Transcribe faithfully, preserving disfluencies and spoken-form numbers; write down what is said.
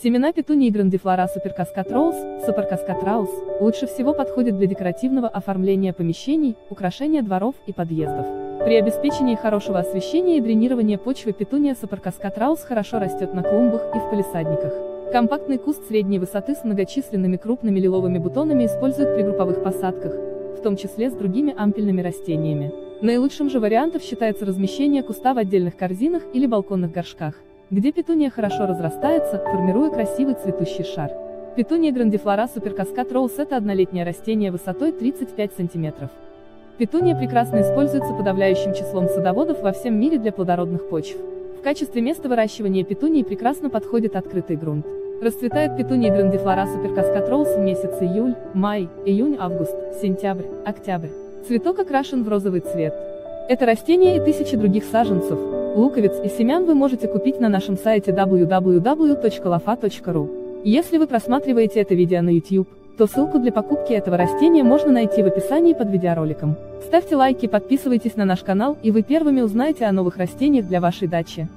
Семена петунии Грандифлора Суперкаскад Роуз, Суперкаскад Роуз, лучше всего подходит для декоративного оформления помещений, украшения дворов и подъездов. При обеспечении хорошего освещения и дренирования почвы петуния Суперкаскад Роуз хорошо растет на клумбах и в палисадниках. Компактный куст средней высоты с многочисленными крупными лиловыми бутонами используют при групповых посадках, в том числе с другими ампельными растениями. Наилучшим же вариантом считается размещение куста в отдельных корзинах или балконных горшках, где петуния хорошо разрастается, формируя красивый цветущий шар. Петуния Грандифлора Суперкаскад Роуз — это однолетнее растение высотой тридцать пять сантиметров. Петуния прекрасно используется подавляющим числом садоводов во всем мире для плодородных почв. В качестве места выращивания петунии прекрасно подходит открытый грунт. Расцветает петуния Грандифлора Суперкаскад Роуз в месяцы июль, май, июнь, август, сентябрь, октябрь. Цветок окрашен в розовый цвет. Это растение и тысячи других саженцев, луковиц и семян вы можете купить на нашем сайте дабл ю дабл ю дабл ю точка лафа точка ру. Если вы просматриваете это видео на ютуб, то ссылку для покупки этого растения можно найти в описании под видеороликом. Ставьте лайки, подписывайтесь на наш канал, и вы первыми узнаете о новых растениях для вашей дачи.